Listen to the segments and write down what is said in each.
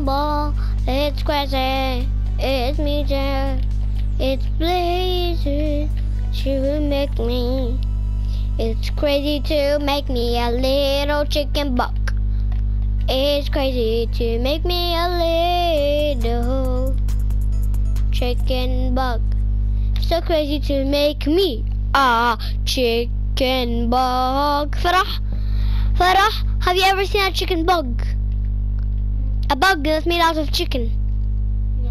normal. It's crazy. It's major. It's blazing. She will make me. It's crazy to make me a little chicken buck. It's crazy to make me a little chicken buck. So crazy to make me a chicken bug. Farah, have you ever seen a chicken bug? A bug that's made out of chicken. No.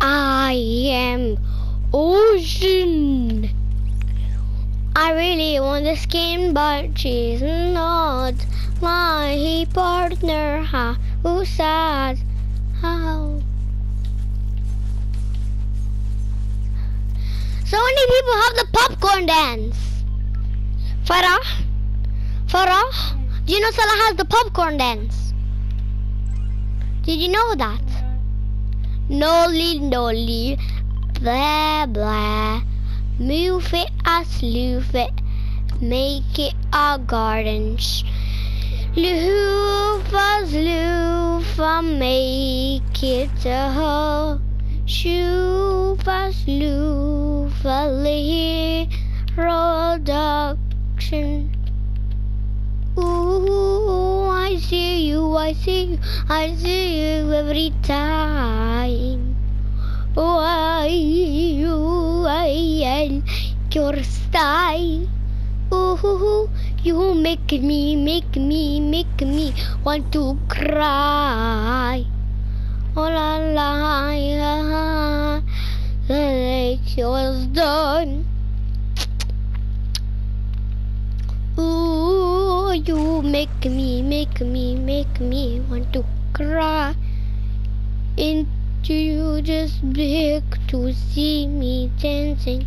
I am ocean. I really want this game, but she's not my partner. How sad. How? So many people have the popcorn dance. Farah, do you know Salah has the popcorn dance? Did you know that? Nolly, nolly, blah, blah. Move it, I sleeve it. Make it a garden. Loofa, make it a hole. Shoofa, sloofa, lay reduction. Ooh, I see you, I see you, I see you every time. Oh, I like your style. Ooh, you make me want to cry. Oh la, like it was done. Ooh, you make me want to cry. Into you just big to see me dancing.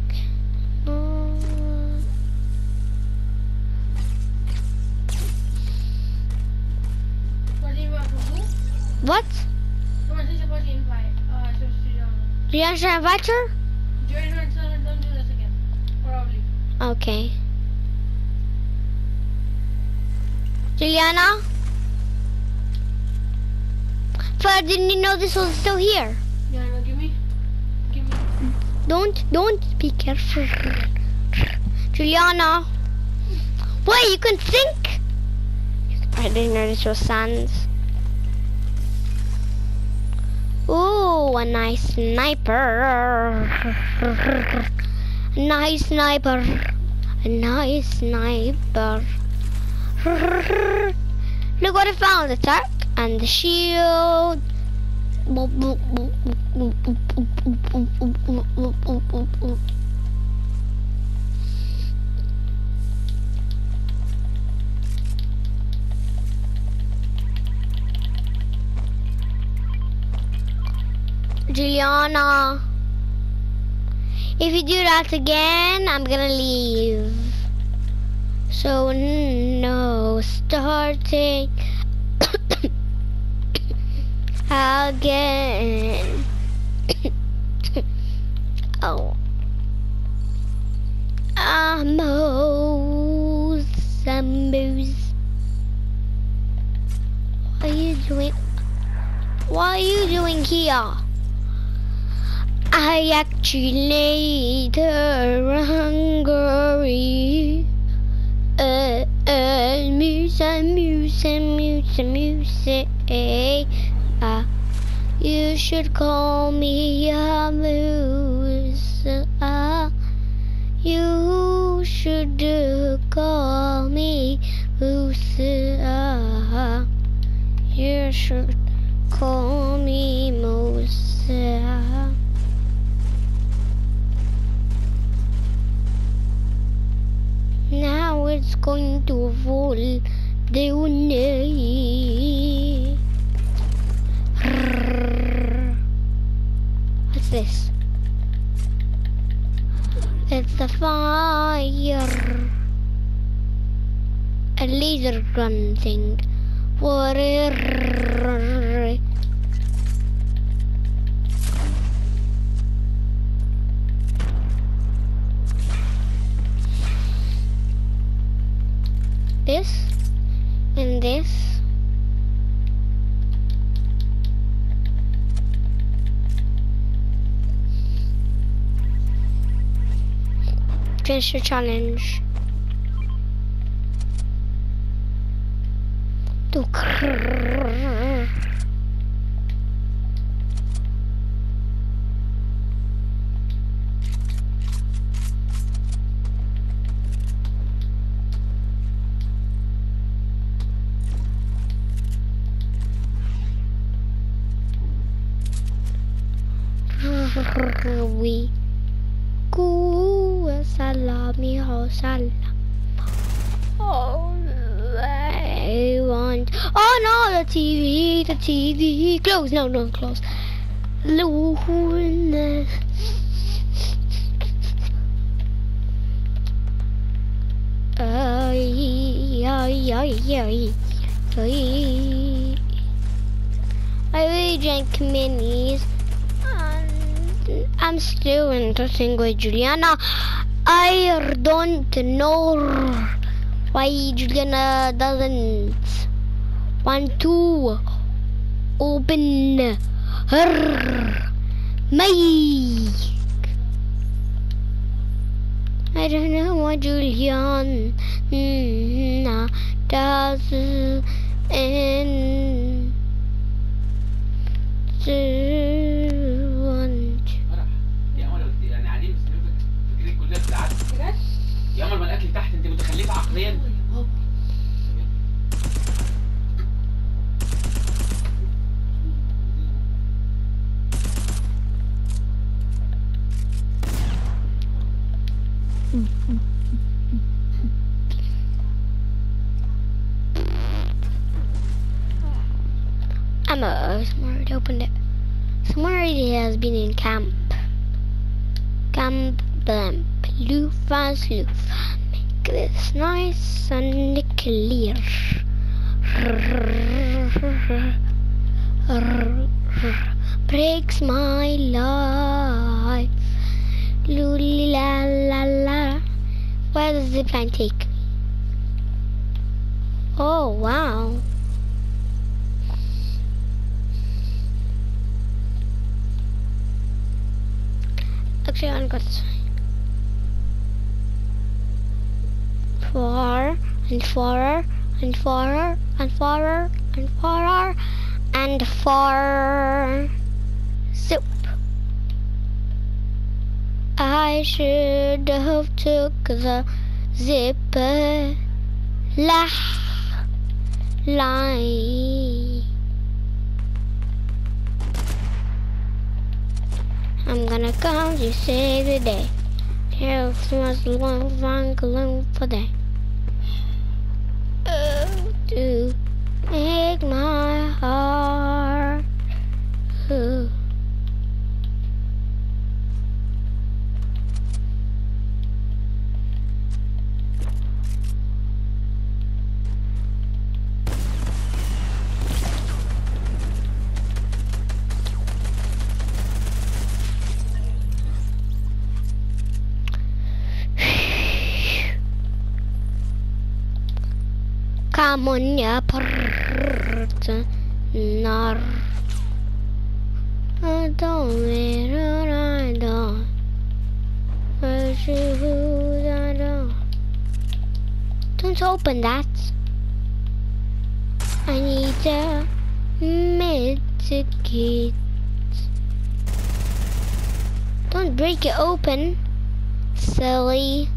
What? Juliana, should I invite her? Juliana, tell her don't do this again. Probably. Okay. Juliana? Fred, didn't you know this was still here? Juliana, give me. Don't be careful. Juliana. Wait, you can think? I didn't know this was sands. Oh, a nice sniper. Nice sniper. Nice sniper. Look what I found, the tarp and the shield. Juliana, if you do that again, I'm gonna leave. So no starting again. Oh, Amos. What are you doing? What are you doing here? I actually later hungry. Music. You should call me a muse. You should call me muse. You should call me muse. Now it's going to fall down. What's this? It's a fire. A laser gun thing. Water. finish the challenge. Do crrrr. We go salami ho salam. Oh, I want. Oh no, the TV. Close. No, don't close. I really drank minis. I'm still in talking with Juliana. I don't know why Juliana doesn't want to open her mic. I don't know why Juliana doesn't. I'm somewhere already opened it. Somewhere already has been in camp. Camp blimp. Loof. Make this nice and clear. Breaks my life. Luli la la la. Where does the plan take me? Oh wow. Actually, I got this one. 4 and 4 and 4 and 4 and 4 and 4 soup. I should have took the zipper line. I'm gonna come to save the day. Here smells long for day. To make my heart whole. Come on, ya partner. I don't. Don't open that. I need a medkit. Don't break it open, silly.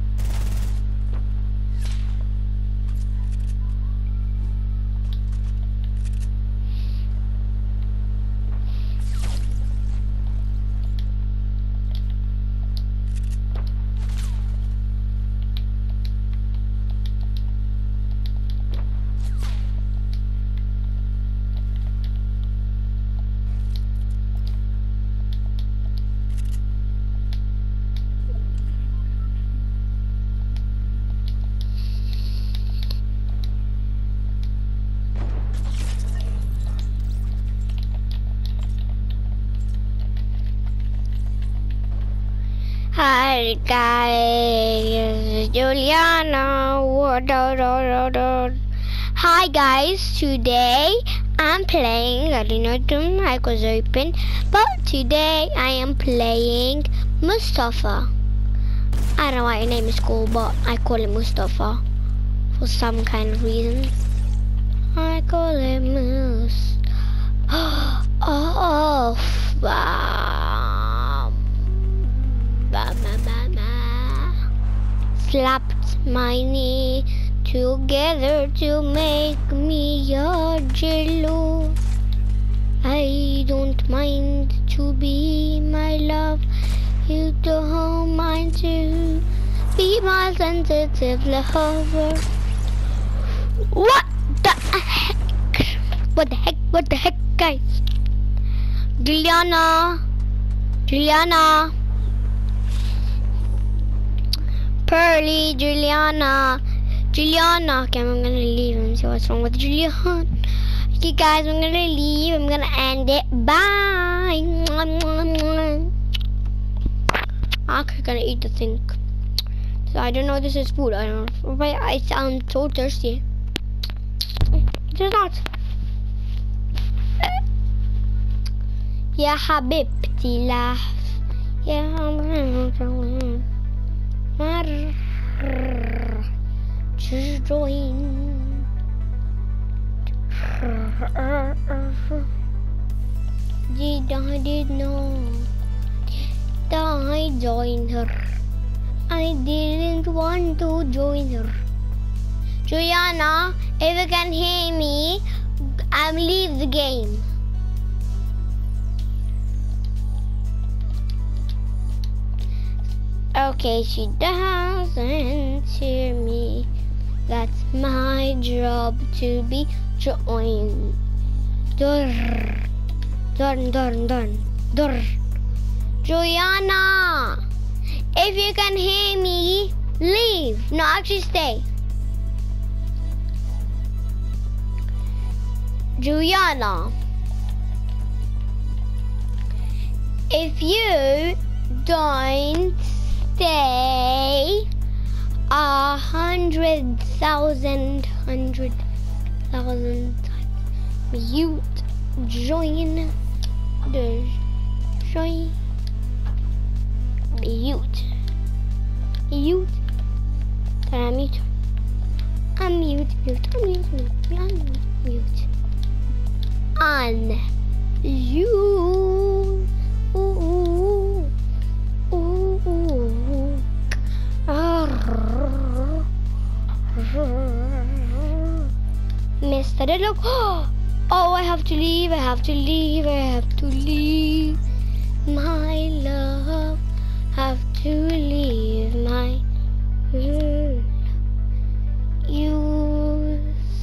Hi guys, Juliana. Hi guys, today I'm playing. I don't know the mic was open, but today I am playing Mustafa. I don't know why your name is cool, but I call him Mustafa for some kind of reason. I call him Must. Oh, slapped my knee together to make me a jello. I don't mind to be my love. You don't mind to be my sensitive lover. What the heck? What the heck? What the heck, guys? Juliana. Pearly, Juliana. Okay, I'm gonna leave and see what's wrong with Juliana. Okay, guys, I'm gonna leave. I'm gonna end it. Bye. I'm gonna eat the thing. So I don't know. This is food. I don't know. Why I sound so thirsty. It is not. Yeah, habibti laugh. Yeah, I'm gonna. Just join. I joined her. I didn't want to join her. Juliana, if you can hear me, I'm leave the game. Okay, she doesn't hear me. That's my job to be joined. Durr. Juliana, if you can hear me, leave. No, actually stay. Juliana, if you don't stay 100,000 times, you join the show. Mute. Mr. Look. Oh, I have to leave. My love, have to leave my love. Yusuf.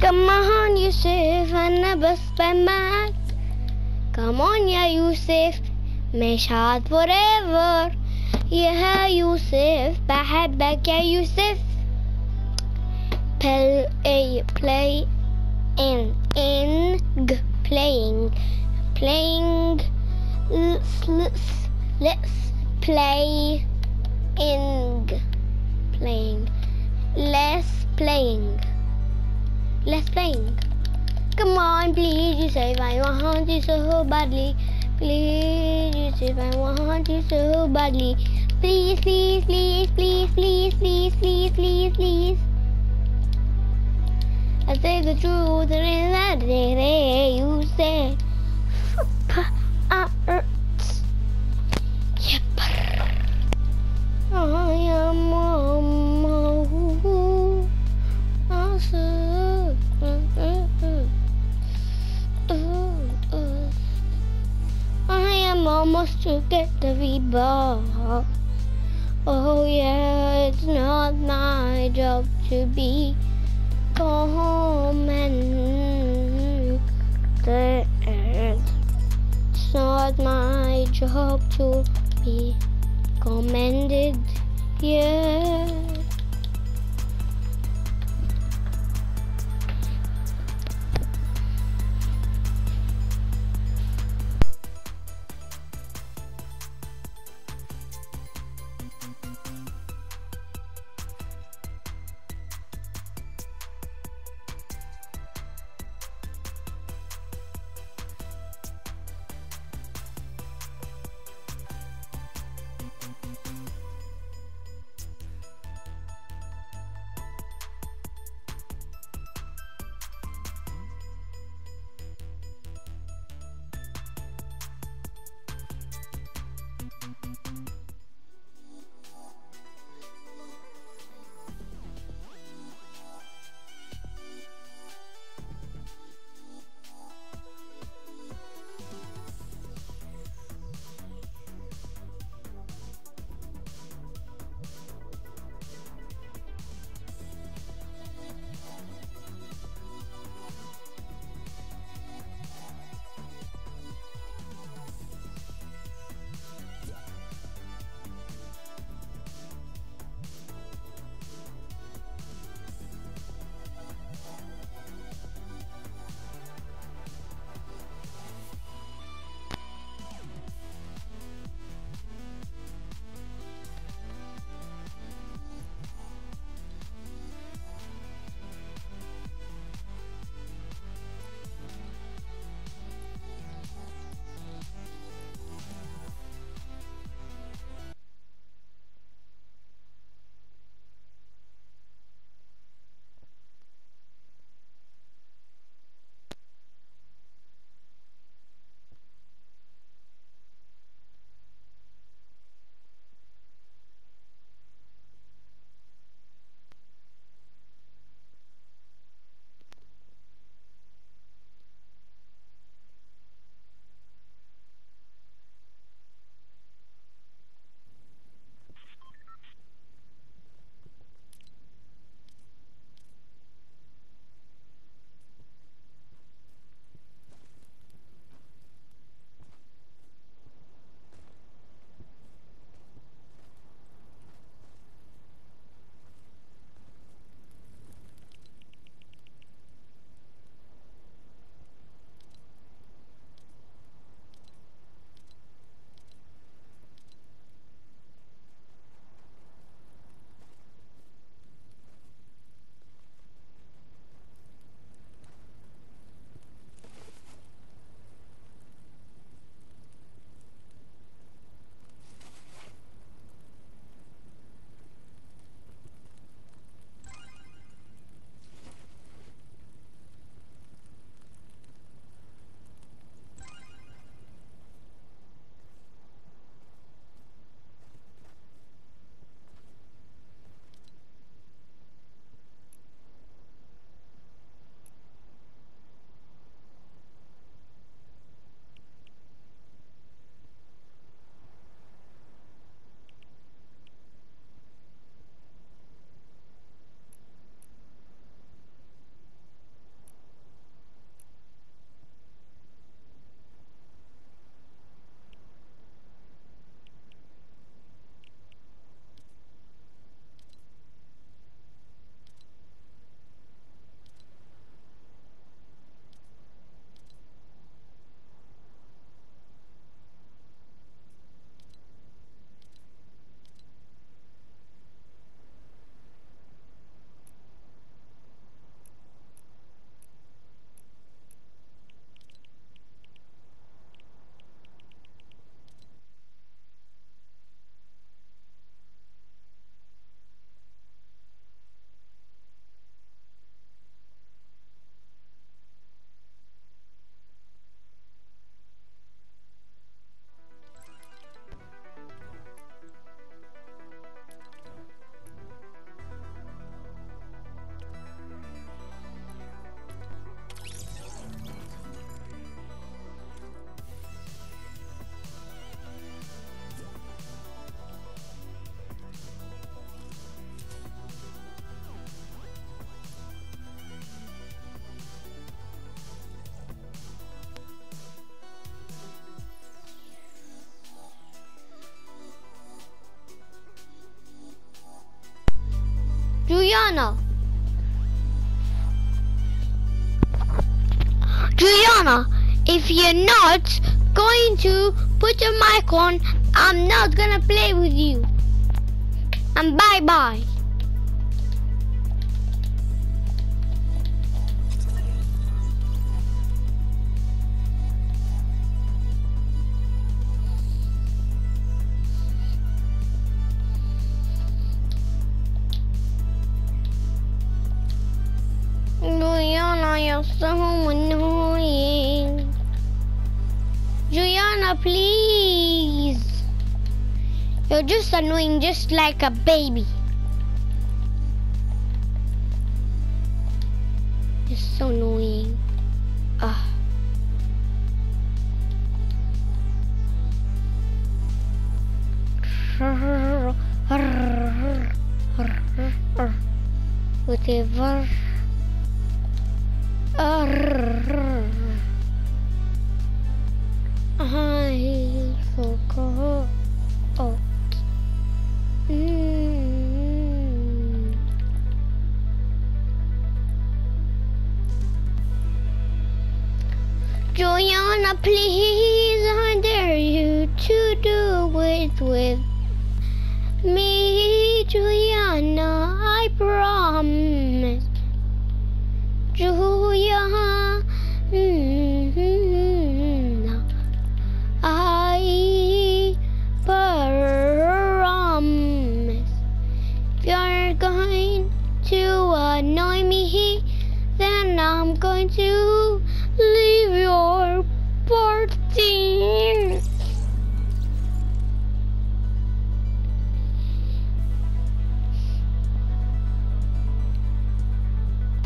Come on, Yusuf, أنا بس بمات. Come on, yeah, Yusuf. مشات forever. Yeah, Yusuf, بحبك يا Yusuf. Play. Playing. Let's playing. Come on, please, you say I want you so badly. Please, you say I want you so badly. Please. I say the truth and it's not that you say. I am almost to get the rebound. Oh yeah, it's not my job to be calm and dead. It's not my job to be commended. Yeah. Juliana, if you're not going to put your mic on, I'm not gonna play with you. And bye-bye. Juliana, you're so annoying. Juliana, please. You're just annoying, just like a baby. You're so annoying. Ugh. Whatever. I forgot. Juliana, please, I dare you to do it with me, Juliana, I promise. Juliana, I promise. If you're going to annoy me, then I'm going to leave your party.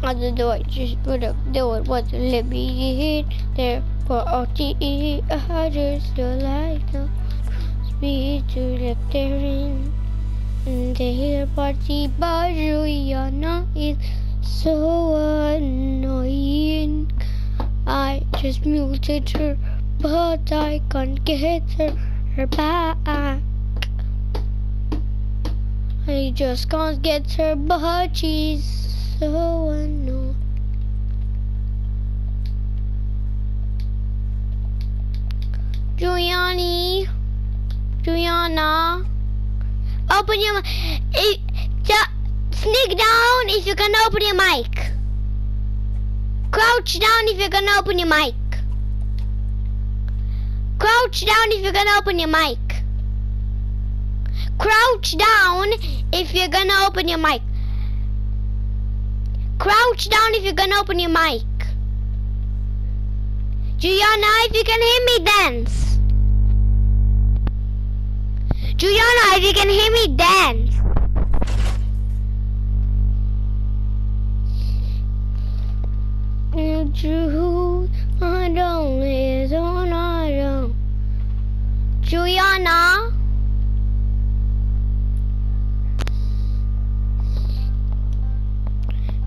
I don't know, I just couldn't do it. What to let me eat there for RTE. I just don't like no speed to left there in the party. But Juliana is so annoying. I just muted her, but I can't get her back. I just can't get her, but she's so annoying. Juliana, open your mic. Sneak down if you can open your mic. Crouch down if you can open your mic. Crouch down if you can open your mic. Crouch down if you're gonna open your mic. Crouch down if you're gonna open your mic. Juliana, if you can hear me, dance. Juliana, if you can hear me, dance. Juliana.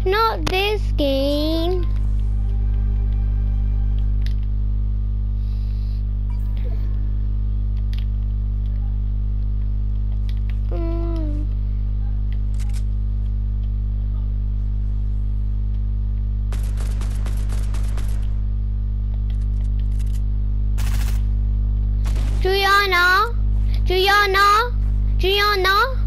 Not this game. Juliana?